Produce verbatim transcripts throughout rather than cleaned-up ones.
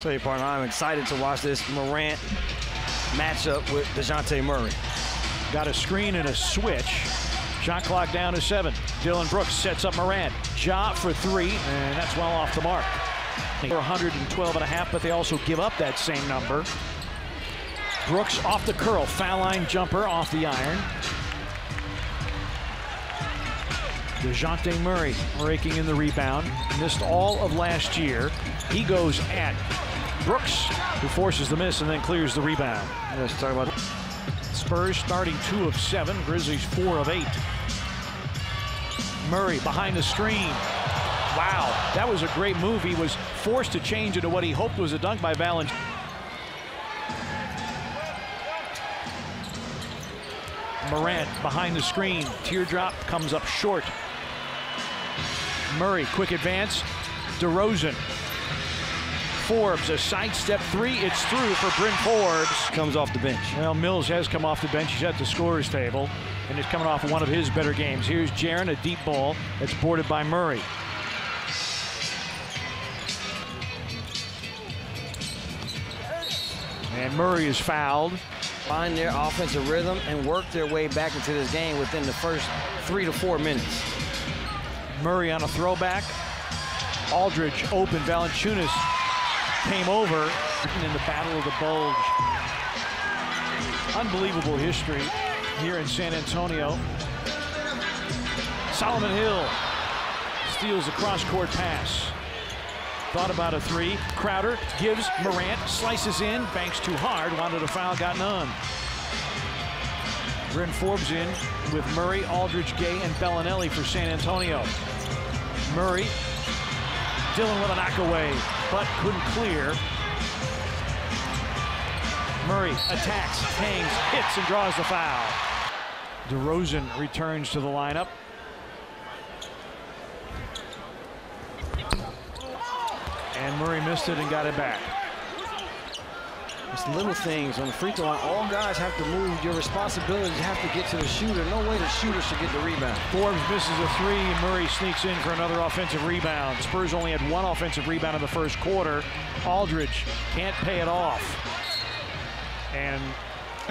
Tell you, partner, I'm excited to watch this Morant matchup with DeJounte Murray. Got a screen and a switch. Shot clock down to seven. Dillon Brooks sets up Morant. Ja for three, and that's well off the mark. They're one hundred twelve and a half, but they also give up that same number. Brooks off the curl, foul line jumper off the iron. DeJounte Murray breaking in the rebound. Missed all of last year. He goes at Brooks, who forces the miss and then clears the rebound. Let's talk about Spurs starting two of seven, Grizzlies four of eight. Murray behind the screen. Wow, that was a great move. He was forced to change into what he hoped was a dunk by Valanciunas. Morant behind the screen. Teardrop comes up short. Murray, quick advance. DeRozan. Forbes, a sidestep three. It's through for Bryn Forbes. Comes off the bench. Well, Mills has come off the bench. He's at the scorer's table, and is coming off one of his better games. Here's Jaren, a deep ball that's boarded by Murray. And Murray is fouled. Find their offensive rhythm and work their way back into this game within the first three to four minutes. Murray on a throwback. Aldridge open. Valanciunas came over in the Battle of the Bulge. Unbelievable history here in San Antonio. Solomon Hill steals a cross-court pass. Thought about a three. Crowder gives Morant, slices in, banks too hard, wanted a foul, got none. Bryn Forbes in with Murray, Aldridge, Gay, and Bellinelli for San Antonio. Murray, Dillon with a knockaway, but couldn't clear. Murray attacks, hangs, hits, and draws the foul. DeRozan returns to the lineup. And Murray missed it and got it back. It's little things on the free throw line. All guys have to move. Your responsibility is have to get to the shooter. No way the shooter should get the rebound. Forbes misses a three, and Murray sneaks in for another offensive rebound. Spurs only had one offensive rebound in the first quarter. Aldridge can't pay it off. And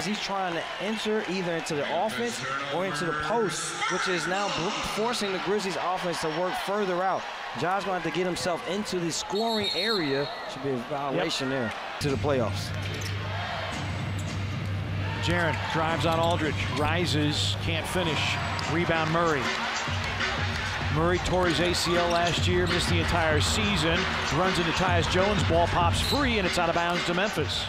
he's trying to enter either into the offense or into the post, which is now forcing the Grizzlies offense to work further out. Ja's going to have to get himself into the scoring area. Should be a violation yep. there to the playoffs. Jaren drives on Aldridge, rises, can't finish. Rebound Murray. Murray tore his A C L last year, missed the entire season. Runs into Tyus Jones, ball pops free, and it's out of bounds to Memphis.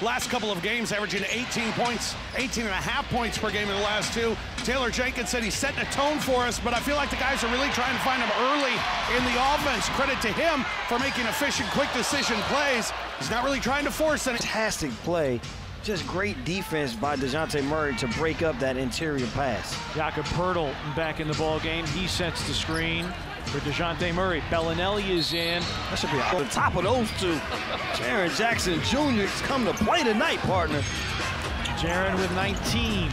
Last couple of games, averaging eighteen points, eighteen and a half points per game in the last two. Taylor Jenkins said he's setting a tone for us, but I feel like the guys are really trying to find him early in the offense. Credit to him for making efficient, quick decision plays. He's not really trying to force any. Fantastic play. Just great defense by DeJounte Murray to break up that interior pass. Jakob Poeltl back in the ballgame. He sets the screen for DeJounte Murray. Bellinelli is in. That should be on top of those two. Jaren Jackson Junior has come to play tonight, partner. Jaren with nineteen.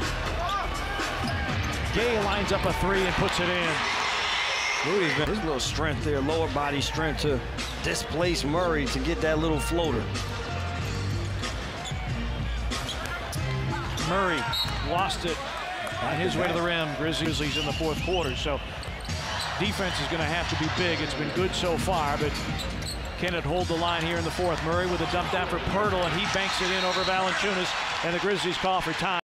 Gay lines up a three and puts it in. Rudy's got his little strength there, lower body strength to displace Murray to get that little floater. Murray lost it on his way to the rim. Grizzlies in the fourth quarter, so defense is going to have to be big. It's been good so far, but can it hold the line here in the fourth? Murray with a dump down for Poeltl, and he banks it in over Valanciunas, and the Grizzlies call for time.